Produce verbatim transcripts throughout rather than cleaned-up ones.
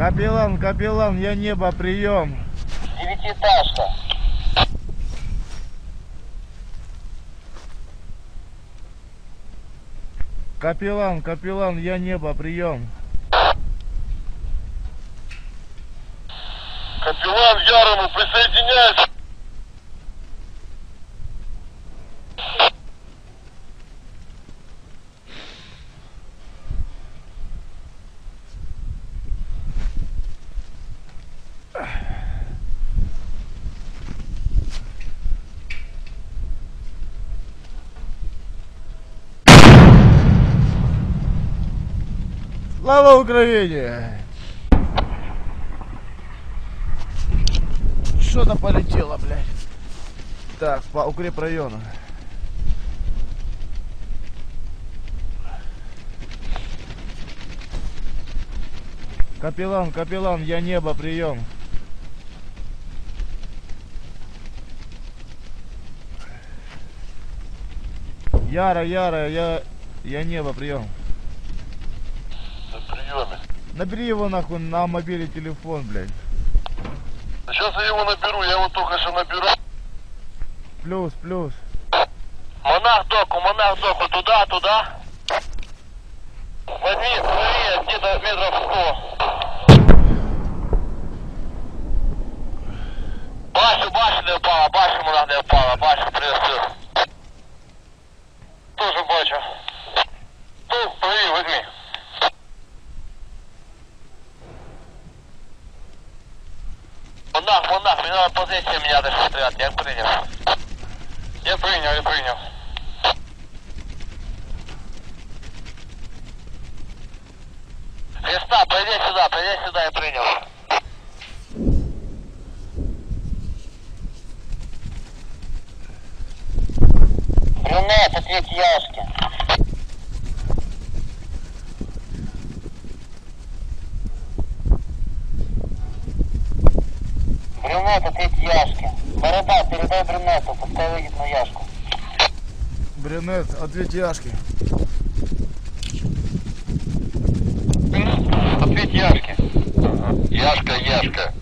Капеллан, капеллан, я небо, прием. Девятиэтажка. Капеллан, капеллан, я небо, прием. Капеллан, Ярому, присоединяйся. Слава Украине! Что-то полетело, блядь. Так, по укрепрайону. Капеллан, капеллан, я небо, прием. Яра, Яра, я, я небо, прием. Набери его нахуй на мобильный телефон, блядь. Сейчас я его наберу, я его только что наберу. Плюс, плюс. Монах доку, монах доку, туда, туда. Возьми, смотри, где-то метров сто. Башу, башу не упала, башу, монах не упала, башу, приветствую. Тоже бачу. Тут, смотри, возьми. Монах, монах, мне надо позиция меня дальше стрелять, я принял. Я принял, я принял. Христа, пойди сюда, пойди сюда, я принял. Гранат, ответь Яшке. Брюнет, ответь Яшке. Борода, передай брюнету, пускай выйдет на Яшку. Брюнет, ответь Яшке. Ответь Яшке. Ага. Яшка, Яшка.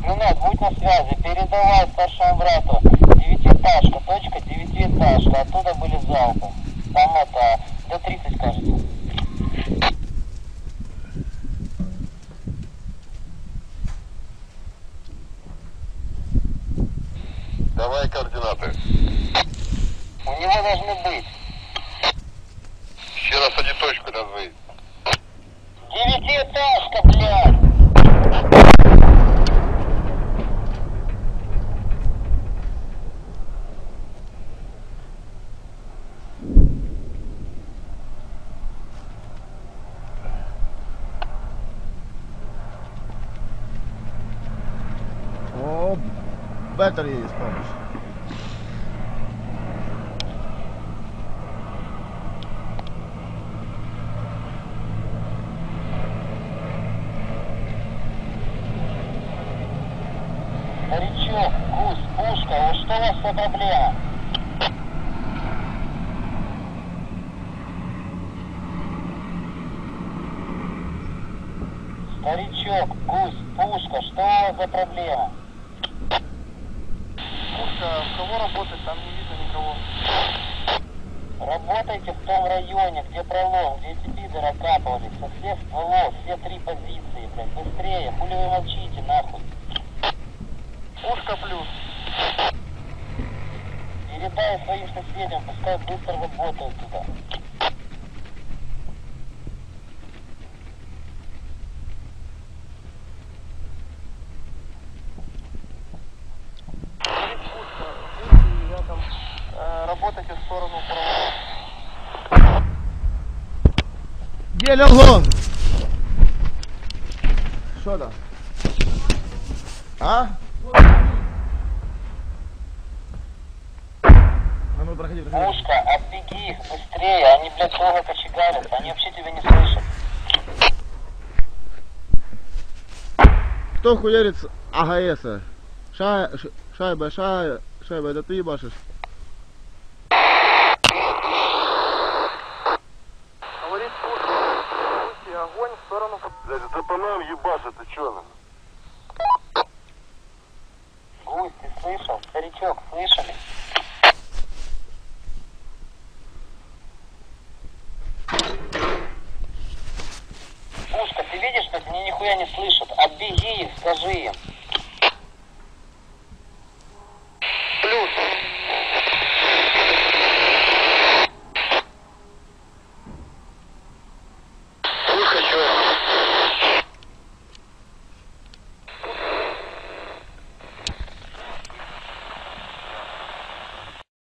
Брюнет, будь на связи, передавай старшему брату. Девятиэтажка, точка, девятиэтажка. Оттуда были залпы. Там это, до тридцать, кажется. Давай координаты. У него должны быть. Еще раз одни точку назови. Девятиэтажка, блядь! О, батарея есть, помнишь? Старичок, гусь, пушка, вот что у вас за проблема? Старичок, гусь, пушка, что у вас за проблема? Пушка, у кого работает, там не видно никого. Работайте в том районе, где пролом, где эти пидоры окапывались. Со всех стволов, все три позиции, блядь, быстрее, хули вы молчите, нахуй. Пушка плюс. Передай своим соседям, пускай быстро работают туда. Работайте в сторону права. Где Лёгон? Что там? А? Пушка, отбеги их быстрее, они, блядь, долго кочегарят, они вообще тебя не слышат. Кто хуярит с АГСа? Шай, ш, шайба, шай, шайба, это ты ебашишь? Говорит, пушки, огонь в сторону... Блядь, это по нам ебашит, ты чё нам? Гусь, ты слышал? Старичок, слышали? Пушка, ты видишь, что они нихуя не слышат? Отбеги их, скажи им.